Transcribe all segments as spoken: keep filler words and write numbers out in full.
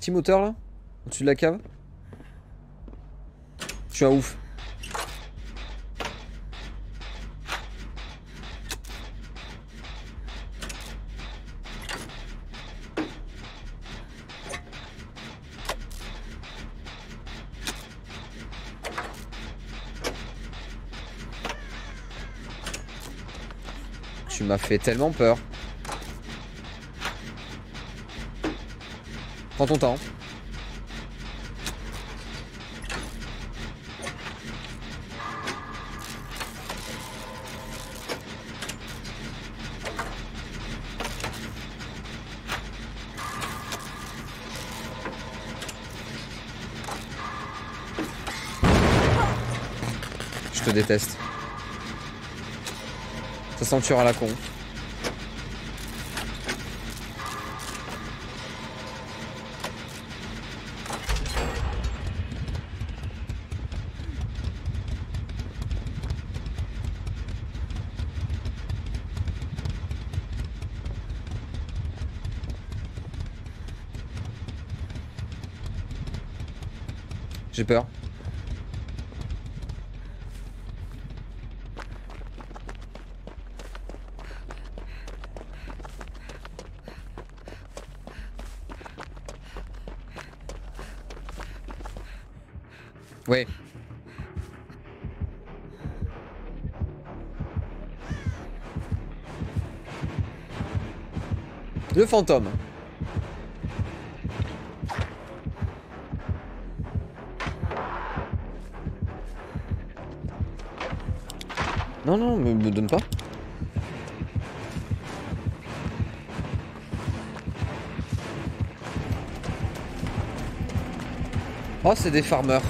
Petit moteur là, au-dessus de la cave. Je suis un ouf. Tu m'as fait tellement peur. Prends ton temps. Je te déteste. Ça sent le tueur à la con. J'ai peur. Ouais. Le fantôme. Non, non, me, me donne pas. Oh, c'est des farmers.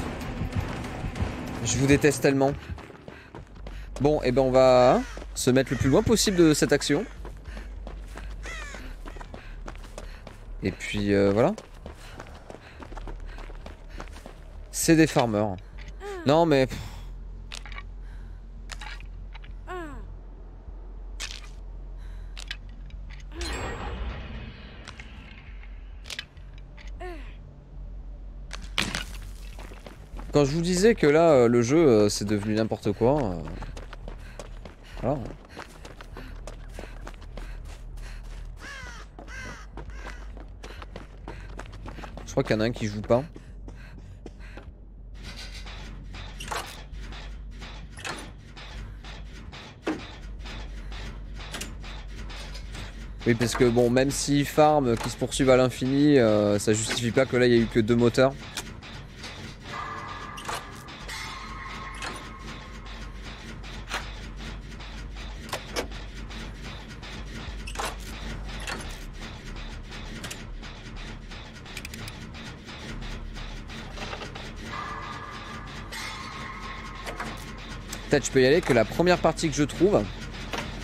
Je vous déteste tellement. Bon, et eh ben on va se mettre le plus loin possible de cette action. Et puis euh, voilà. C'est des farmers. Non mais... Quand je vous disais que là, euh, le jeu, euh, c'est devenu n'importe quoi. Euh... Voilà. Je crois qu'il y en a un qui joue pas. Oui, parce que bon, même si farm, qui se poursuivent à l'infini, euh, ça justifie pas que là, il y a eu que deux moteurs. Peut-être je peux y aller que la première partie que je trouve,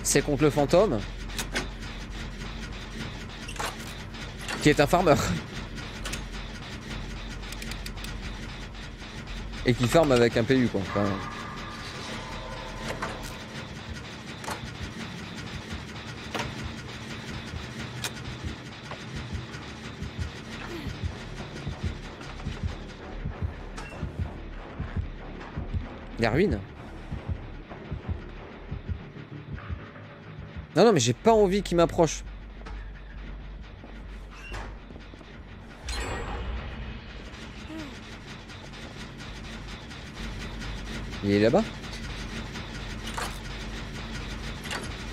c'est contre le fantôme, qui est un farmer. Et qui farme avec un P U quoi. Enfin... La ruine. Non, non, mais j'ai pas envie qu'il m'approche. Il est là-bas.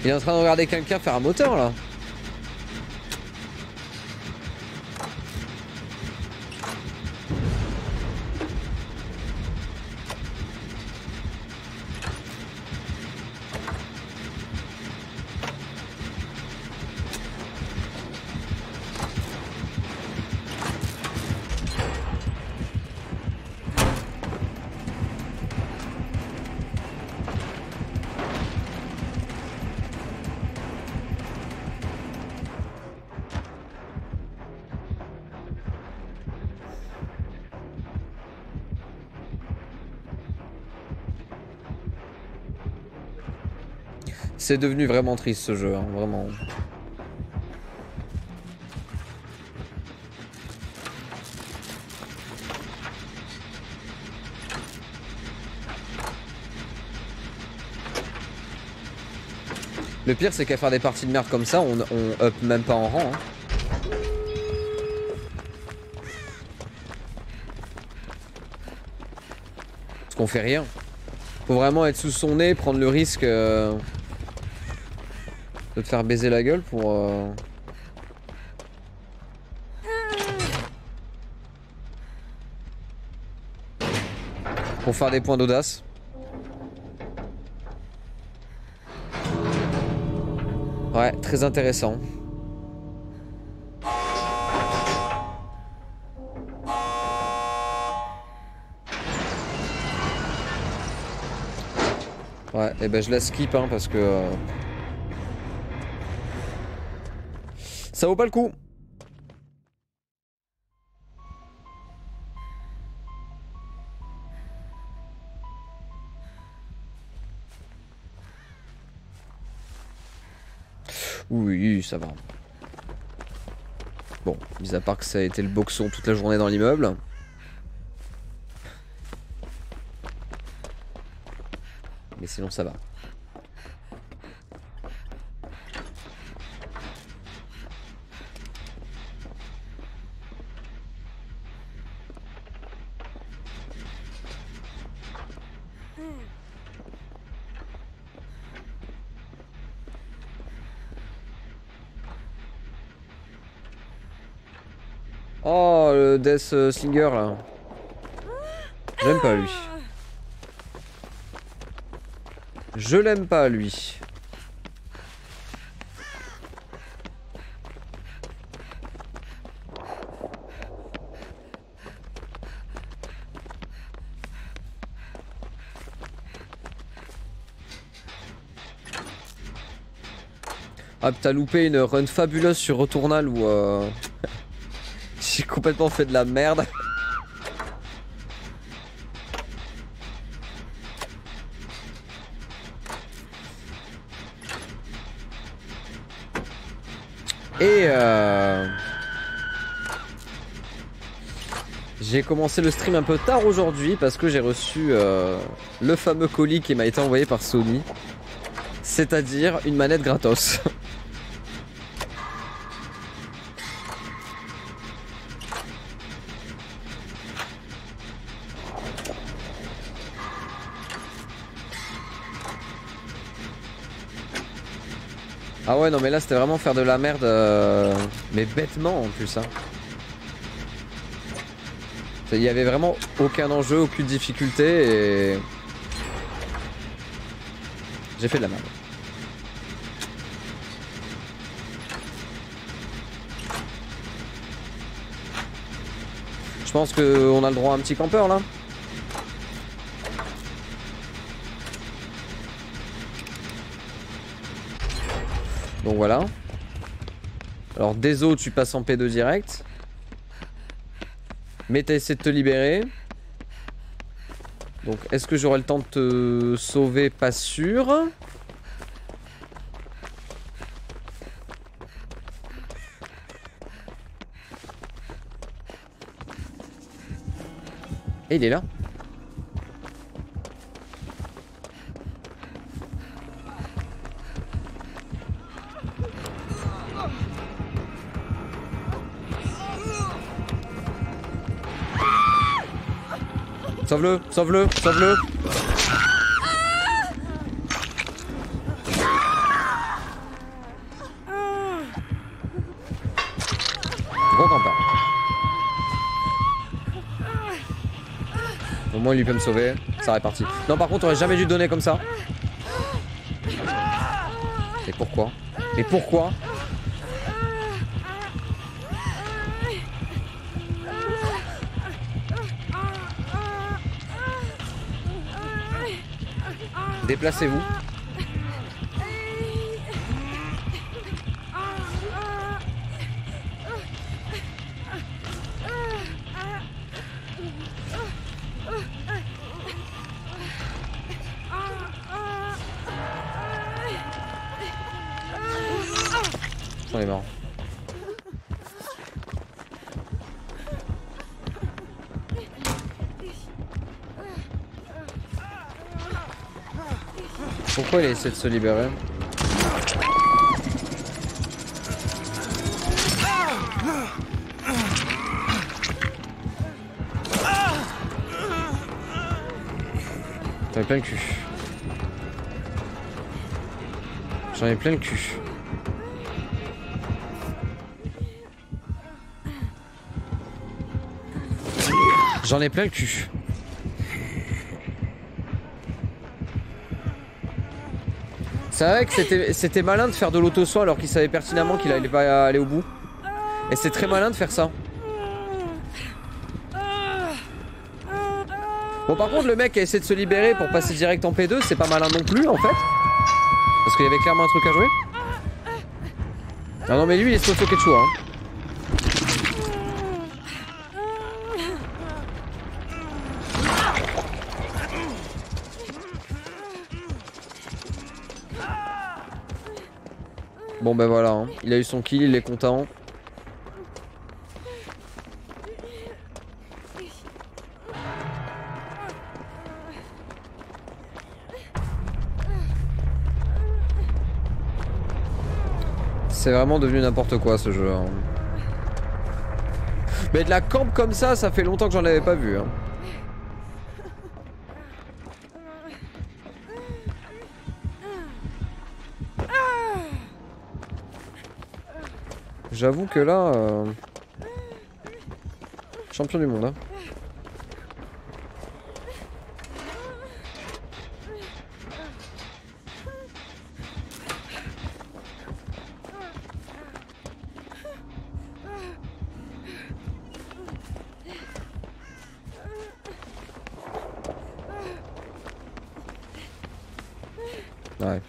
Il est en train de regarder quelqu'un faire un moteur, là. C'est devenu vraiment triste ce jeu, hein, vraiment. Le pire c'est qu'à faire des parties de merde comme ça, on, on up même pas en rang. Hein. Parce qu'on fait rien. Faut vraiment être sous son nez, prendre le risque euh, de te faire baiser la gueule pour... Euh... pour faire des points d'audace. Ouais, très intéressant. Ouais, et ben je la skip hein, parce que... Euh... ça vaut pas le coup. Oui, ça va. Bon, mis à part que ça a été le boxon toute la journée dans l'immeuble. Mais sinon ça va. Oh, le Deathslinger là. J'aime pas lui. Je l'aime pas lui. Ah, t'as loupé une run fabuleuse sur Returnal où euh... j'ai complètement fait de la merde. Et euh... j'ai commencé le stream un peu tard aujourd'hui parce que j'ai reçu euh, le fameux colis qui m'a été envoyé par Sony, c'est-à-dire une manette gratos. Ah ouais non mais là c'était vraiment faire de la merde euh... mais bêtement en plus hein. Il y avait vraiment aucun enjeu, aucune difficulté et... j'ai fait de la merde. Je pense qu'on a le droit à un petit campeur là. Donc voilà. Alors des eaux tu passes en P deux direct. Mais t'as essayé de te libérer. Donc est-ce que j'aurai le temps de te sauver? Pas sûr. Et il est là. Sauve-le, sauve-le, sauve-le. Gros campeur. Au moins lui peut me sauver, ça répartit. Non par contre t'aurais jamais dû donner comme ça. Et pourquoi? Et pourquoi? Déplacez-vous. On est mort. Pourquoi il a essayé de se libérer? ai plein le cul. J'en ai plein le cul. J'en ai plein le cul. C'est vrai que c'était malin de faire de l'auto-soin alors qu'il savait pertinemment qu'il allait pas aller au bout. Et c'est très malin de faire ça. Bon, par contre, le mec a essayé de se libérer pour passer direct en P deux, c'est pas malin non plus en fait. Parce qu'il y avait clairement un truc à jouer. Ah non, mais lui il est sur Soketchua. Hein. Bon ben voilà, hein. Il a eu son kill, il est content. C'est vraiment devenu n'importe quoi ce jeu. Hein. Mais de la camp comme ça, ça fait longtemps que j'en avais pas vu. Hein. J'avoue que là, euh... champion du monde. Hein. Ouais.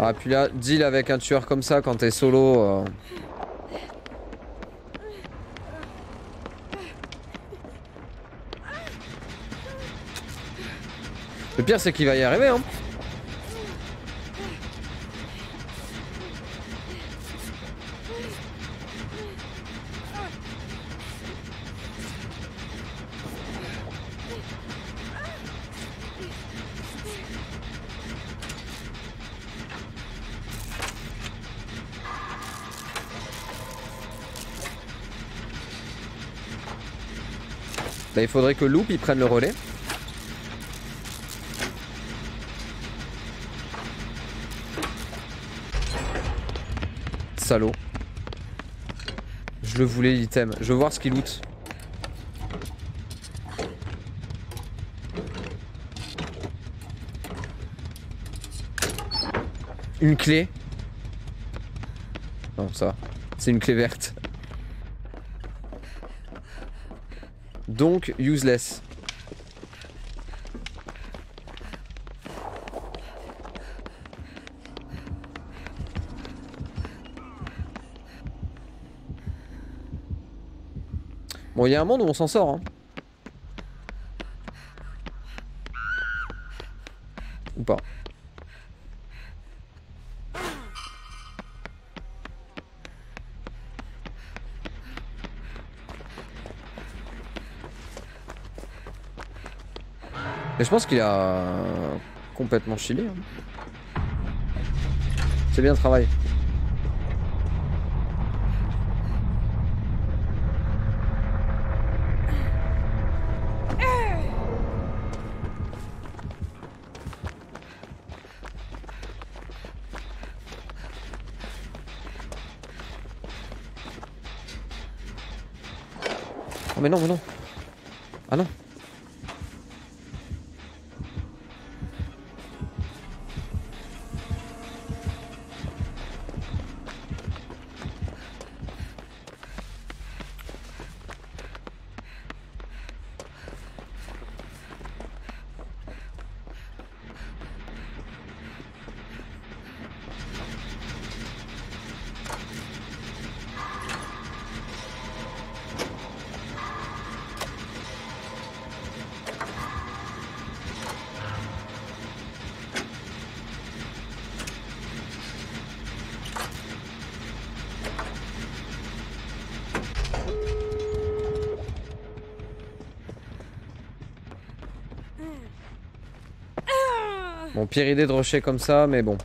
Ah puis là, deal avec un tueur comme ça quand t'es solo. Euh... Le pire c'est qu'il va y arriver hein. Là, il faudrait que Loop il prenne le relais. Salaud. Je le voulais l'item. Je veux voir ce qu'il loot. Une clé. Non ça va. C'est une clé verte. Donc useless. Bon, il y a un monde où on s'en sort hein. Ou pas. Mais je pense qu'il a complètement chillé. C'est bien le travail. Oh mais non, mais non. Ah non. Bon, pire idée de rusher comme ça, mais bon.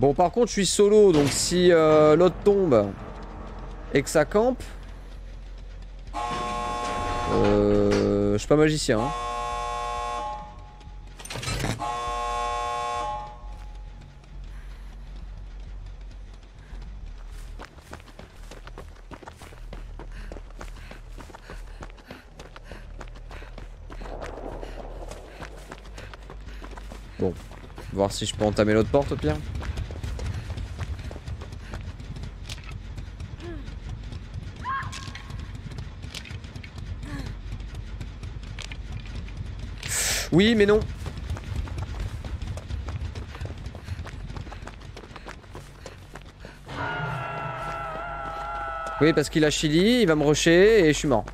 Bon, par contre, je suis solo, donc si euh, l'autre tombe et que ça campe... Euh, je suis pas magicien. Hein. Bon, voir si je peux entamer l'autre porte au pire. Oui, mais non. Oui, parce qu'il a chili, il va me rusher et je suis mort.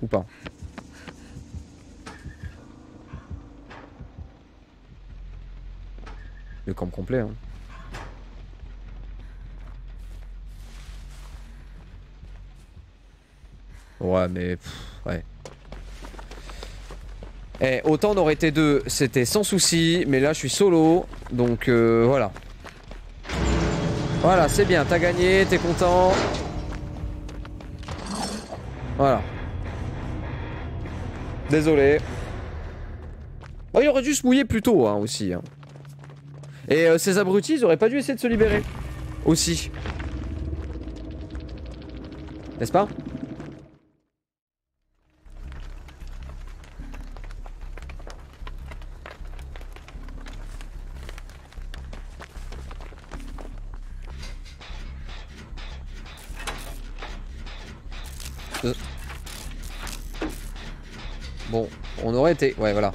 Ou pas. Le camp complet, hein. Ouais, mais... Pff, ouais. Eh, autant on aurait été deux, c'était sans souci, mais là je suis solo, donc euh, voilà. Voilà, c'est bien, t'as gagné, t'es content. Voilà. Désolé. Bon, il aurait dû se mouiller plus tôt, hein, aussi. Hein. Et euh, ces abrutis, ils auraient pas dû essayer de se libérer. Aussi. N'est-ce pas ? Bon, on aurait été... Ouais, voilà.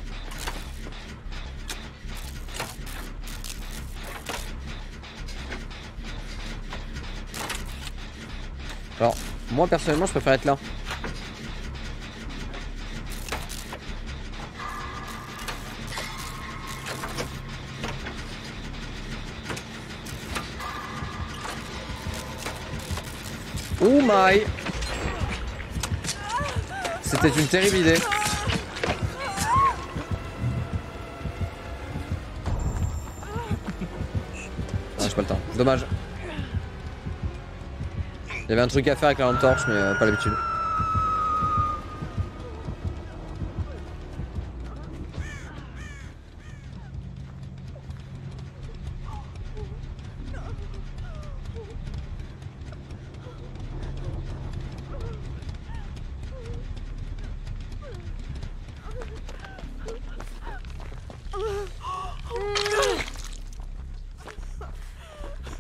Alors, moi, personnellement, je préfère être là. Oh my! C'était une terrible idée. Pas le temps. Dommage. Il y avait un truc à faire avec la lampe torche, mais euh, pas l'habitude.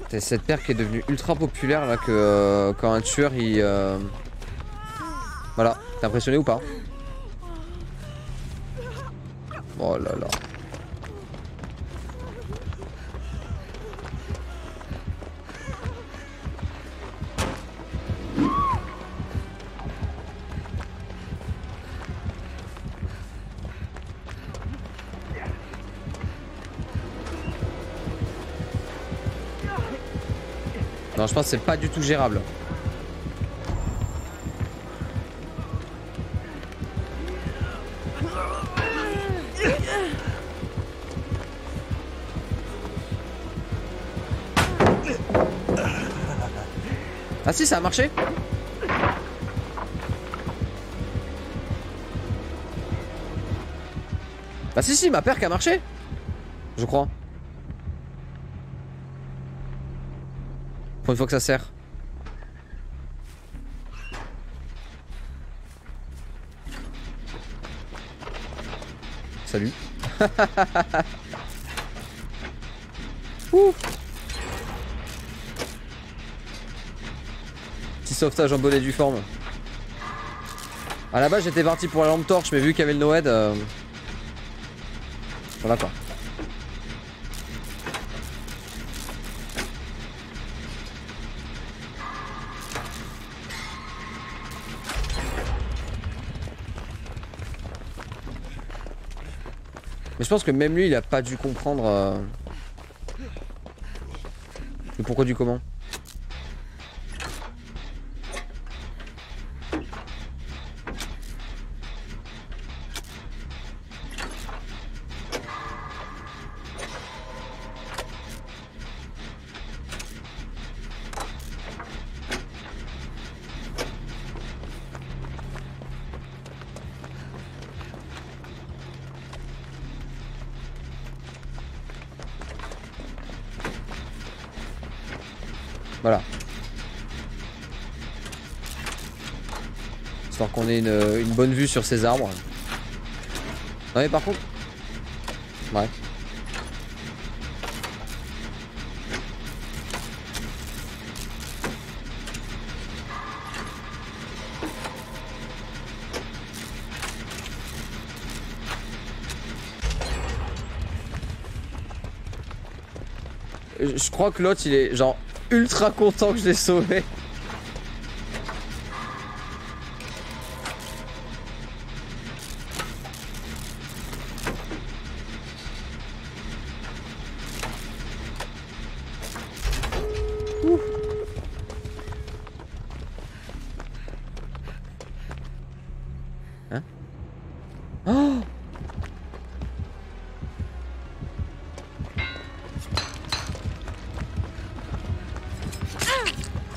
C'est cette paire qui est devenue ultra populaire là que euh, quand un tueur il... Euh... Voilà, t'es impressionné ou pas? Oh là là. Non, je pense que c'est pas du tout gérable. Ah si, ça a marché. Ah si si, ma perque a marché, je crois. Une fois que ça sert. Salut. Ouh. Petit sauvetage en bonne et due forme. À la base j'étais parti pour la lampe torche, mais vu qu'il y avait le Noed, euh... voilà quoi. Mais je pense que même lui il a pas dû comprendre euh... le pourquoi du comment. Voilà. Histoire qu'on ait une, une bonne vue sur ces arbres. Non mais par contre... Ouais. Je crois que l'autre il est genre ultra content que je l'ai sauvé. Ouh. Hein? Oh!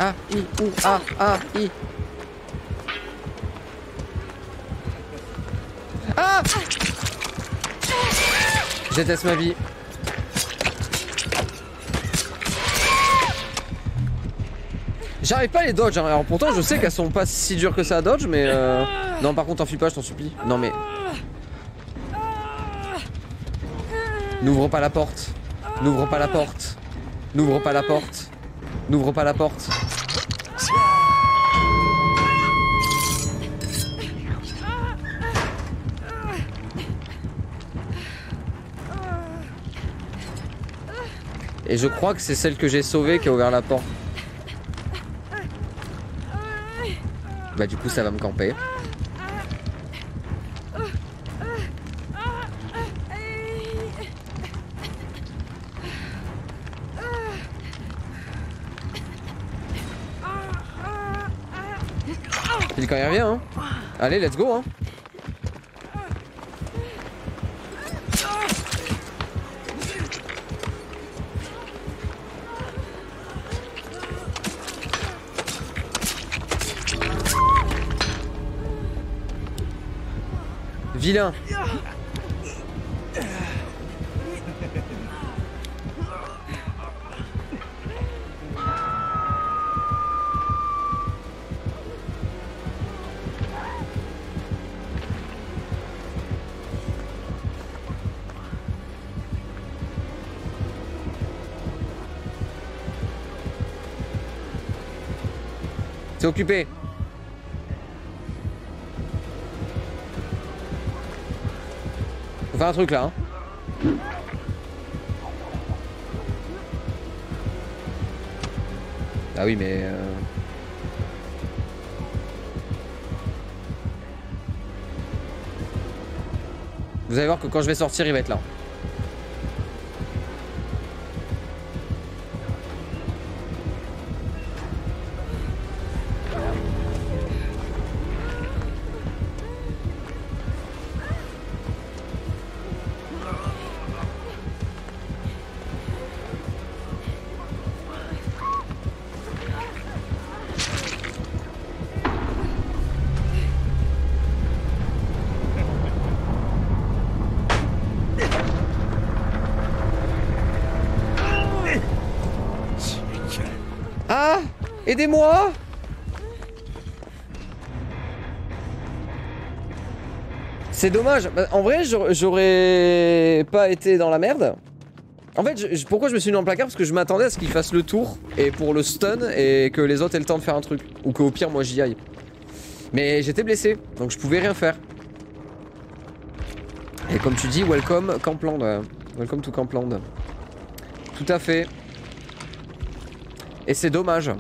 A, I, ou, A, A, I. Ah! Je déteste ma vie. J'arrive pas à les dodge, hein. Alors pourtant je sais qu'elles sont pas si dures que ça à dodge, mais euh... non par contre t'enfuis pas, je t'en supplie. Non mais... N'ouvre pas la porte. N'ouvre pas la porte. N'ouvre pas la porte. N'ouvre pas la porte. Et je crois que c'est celle que j'ai sauvée qui a ouvert la porte. Bah du coup ça va me camper. Pile quand il revient hein. Allez let's go hein. Vilain. C'est occupé. Faut faire un truc là, hein. Ah oui, mais... Euh... Vous allez voir que quand je vais sortir, il va être là. Ah, aidez-moi. C'est dommage, en vrai j'aurais pas été dans la merde. En fait, je, pourquoi je me suis mis dans le placard? Parce que je m'attendais à ce qu'il fasse le tour et pour le stun et que les autres aient le temps de faire un truc. Ou qu'au pire moi j'y aille. Mais j'étais blessé, donc je pouvais rien faire. Et comme tu dis, welcome Campland. Welcome to Campland. Tout à fait. Et c'est dommage.